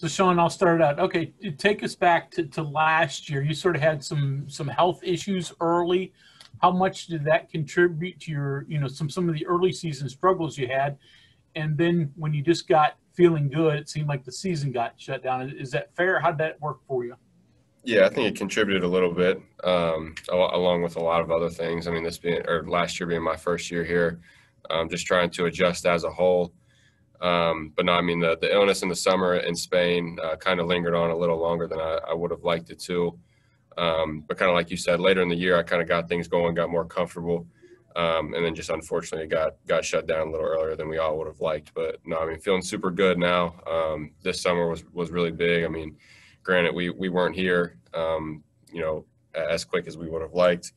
So, Sean, I'll start out. Okay, take us back to last year. You sort of had some health issues early. How much did that contribute to your, you know, some of the early season struggles you had? And then when you just got feeling good, it seemed like the season got shut down. Is that fair? How did that work for you? Yeah, I think it contributed a little bit, along with a lot of other things. I mean, last year being my first year here, just trying to adjust as a whole. But no, I mean, the illness in the summer in Spain kind of lingered on a little longer than I would have liked it to. But kind of like you said, later in the year, I kind of got things going, got more comfortable. And then just unfortunately got shut down a little earlier than we all would have liked. But no, I mean, feeling super good now. This summer was really big. I mean, granted, we weren't here, you know, as quick as we would have liked.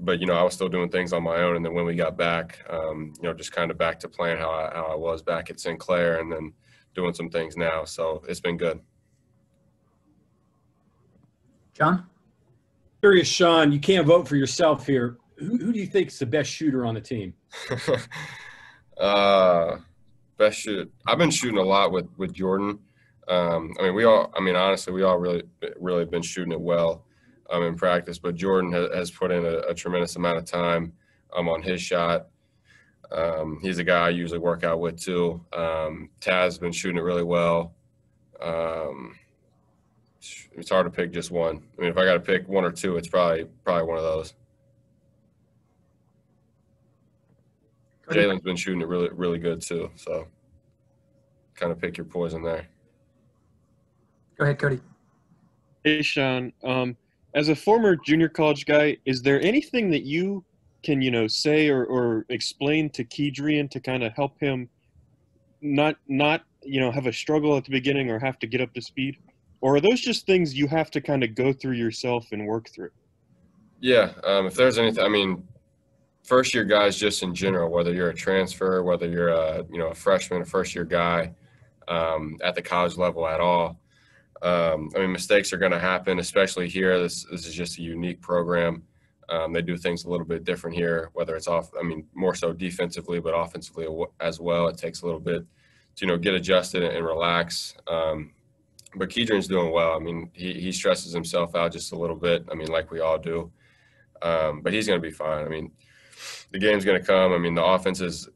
But, you know, I was still doing things on my own. And then when we got back, you know, just kind of back to plan how I was back at Sinclair and then doing some things now. So it's been good. John? Curious, Sean, you can't vote for yourself here. Who do you think is the best shooter on the team? Best shooter. I've been shooting a lot with Jordan. I mean, honestly, we all really been shooting it well in practice, but Jordan has put in a tremendous amount of time on his shot. He's a guy I usually work out with too. Taz's been shooting it really well. It's hard to pick just one. I mean, if I got to pick one or two, it's probably one of those. Jalen's been shooting it really, really good too. So kind of pick your poison there. Go ahead, Cody. Hey, Sean. As a former junior college guy, is there anything that you can, you know, say or explain to Kedrian to kind of help him not, you know, have a struggle at the beginning or have to get up to speed? Or are those just things you have to kind of go through yourself and work through? Yeah, if there's anything, I mean, first-year guys just in general, whether you're a transfer, whether you're a freshman, a first-year guy at the college level at all, I mean, mistakes are going to happen, especially here. This is just a unique program. They do things a little bit different here, whether it's more so defensively, but offensively as well. It takes a little bit to, you know, get adjusted and relax. But Kedrian's doing well. I mean, he stresses himself out just a little bit. I mean, like we all do. But he's going to be fine. I mean, the game's going to come. I mean, the offense is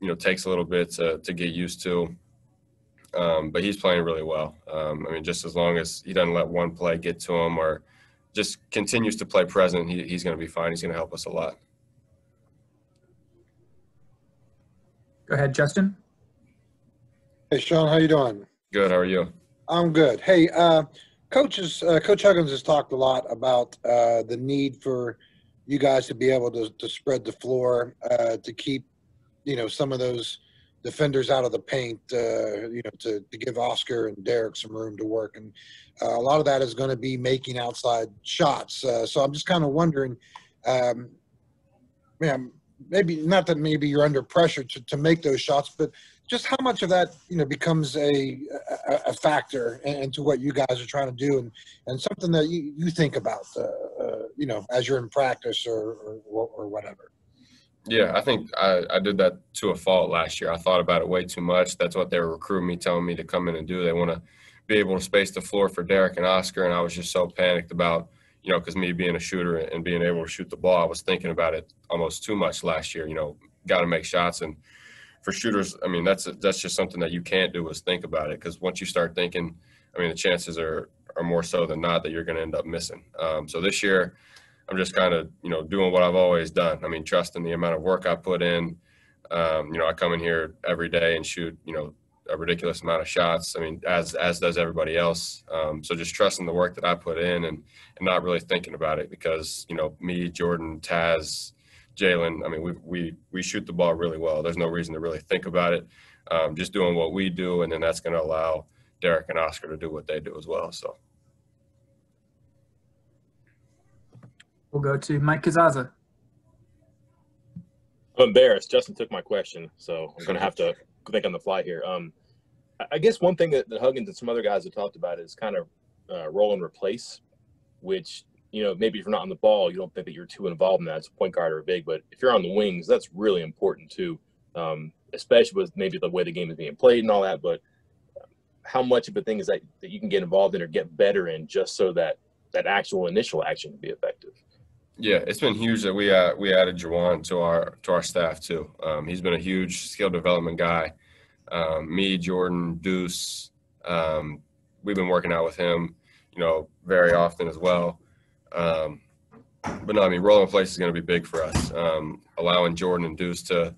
you know, takes a little bit to get used to. But he's playing really well. I mean, just as long as he doesn't let one play get to him or just continues to play present, he's going to be fine. He's going to help us a lot. Go ahead, Justin. Hey, Sean, how you doing? Good. How are you? I'm good. Hey, Coach Huggins has talked a lot about the need for you guys to be able to spread the floor to keep, you know, some of those defenders out of the paint, you know, to give Oscar and Derek some room to work. And a lot of that is going to be making outside shots. So I'm just kind of wondering, man, maybe you're under pressure to make those shots, but just how much of that, you know, becomes a factor into what you guys are trying to do and something that you think about, you know, as you're in practice or whatever? Yeah, I think I did that to a fault last year. I thought about it way too much. That's what they were recruiting me, telling me to come in and do. They want to be able to space the floor for Derek and Oscar, and I was just so panicked about, you know, because me being a shooter and being able to shoot the ball, I was thinking about it almost too much last year, you know, got to make shots. And for shooters, I mean, that's just something that you can't do is think about it, because once you start thinking, I mean, the chances are more so than not that you're going to end up missing. So this year I'm just kind of, you know, doing what I've always done. I mean, trusting the amount of work I put in. You know, I come in here every day and shoot, you know, a ridiculous amount of shots. I mean, as does everybody else. So just trusting the work that I put in and not really thinking about it, because, you know, me, Jordan, Taz, Jalen, I mean, we shoot the ball really well. There's no reason to really think about it. Just doing what we do, and then that's going to allow Derek and Oscar to do what they do as well. So we'll go to Mike Kazaza. I'm embarrassed. Justin took my question, so I'm going to have to think on the fly here. I guess one thing that Huggins and some other guys have talked about is kind of roll and replace, which, you know, maybe if you're not on the ball, you don't think that you're too involved in that as a point guard or a big, but if you're on the wings, that's really important too, especially with maybe the way the game is being played and all that. But how much of a thing is that you can get involved in or get better in just so that that actual initial action can be effective. Yeah, it's been huge that we added Juwan to our staff too. He's been a huge skill development guy. Me, Jordan, Deuce, we've been working out with him, you know, very often as well. But no, I mean, role in place is going to be big for us. Allowing Jordan and Deuce to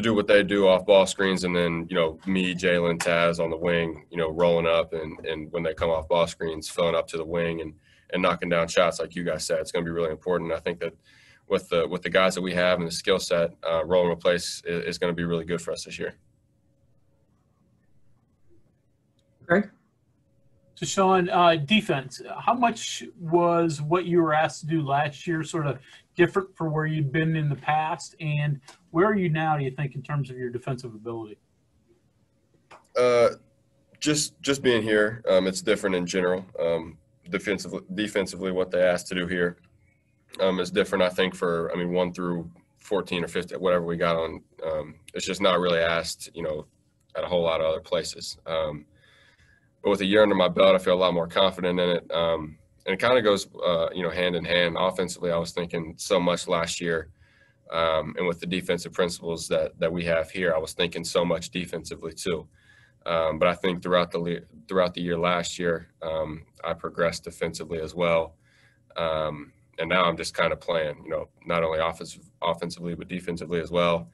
do what they do off ball screens, and then, you know, me, Jalen, Taz on the wing, you know, rolling up and when they come off ball screens, filling up to the wing and knocking down shots like you guys said. It's going to be really important. I think that with the guys that we have and the skill set, role in place is going to be really good for us this year. Greg? So, Sean, defense, how much was what you were asked to do last year sort of different from where you'd been in the past? And where are you now, do you think, in terms of your defensive ability? Just being here, it's different in general. Defensively, what they asked to do here is different, I think, for, I mean, 1 through 14 or 15, whatever we got on. It's just not really asked, you know, at a whole lot of other places. But with a year under my belt, I feel a lot more confident in it. And it kind of goes, you know, hand in hand. Offensively, I was thinking so much last year. And with the defensive principles that we have here, I was thinking so much defensively too. But I think throughout the year last year, I progressed defensively as well. And now I'm just kind of playing, you know, not only offensively, but defensively as well.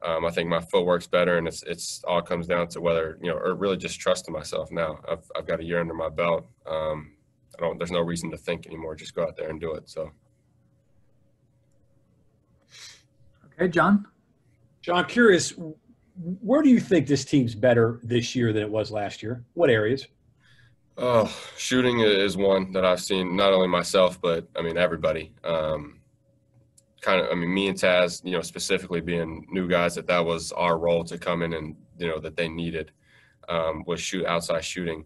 I think my footwork's better, and it's all comes down to whether, you know, or really just trusting myself now. I've got a year under my belt. There's no reason to think anymore. Just go out there and do it. So. Okay, John. John, curious, where do you think this team's better this year than it was last year? What areas? Oh, shooting is one that I've seen, not only myself, but I mean everybody. Me and Taz, you know, specifically being new guys, that was our role to come in and, you know, that they needed was outside shooting.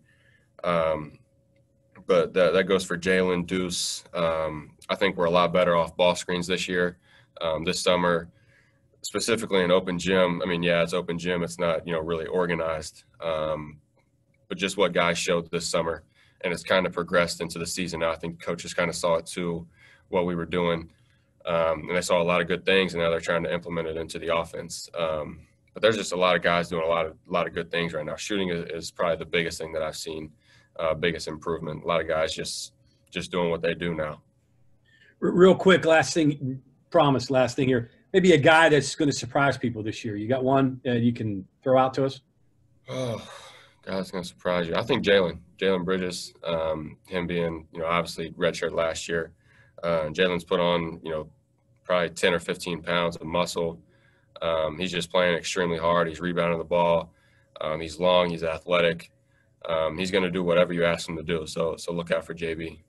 But that goes for Jalen, Deuce. I think we're a lot better off ball screens this year. This summer, specifically in open gym, I mean, yeah, it's open gym. It's not, you know, really organized. But just what guys showed this summer, and it's kind of progressed into the season now. I think coaches kind of saw it too, what we were doing. And I saw a lot of good things, and now they're trying to implement it into the offense. But there's just a lot of guys doing a lot of good things right now. Shooting is probably the biggest thing that I've seen, biggest improvement. A lot of guys just doing what they do now. Real quick, last thing here. Maybe a guy that's going to surprise people this year. You got one you can throw out to us? Oh, guy's going to surprise you. I think Jalen Bridges, him being, you know, obviously redshirt last year. Jalen's put on, you know, probably 10 or 15 pounds of muscle. He's just playing extremely hard. He's rebounding the ball. He's long. He's athletic. He's going to do whatever you ask him to do. So look out for JB.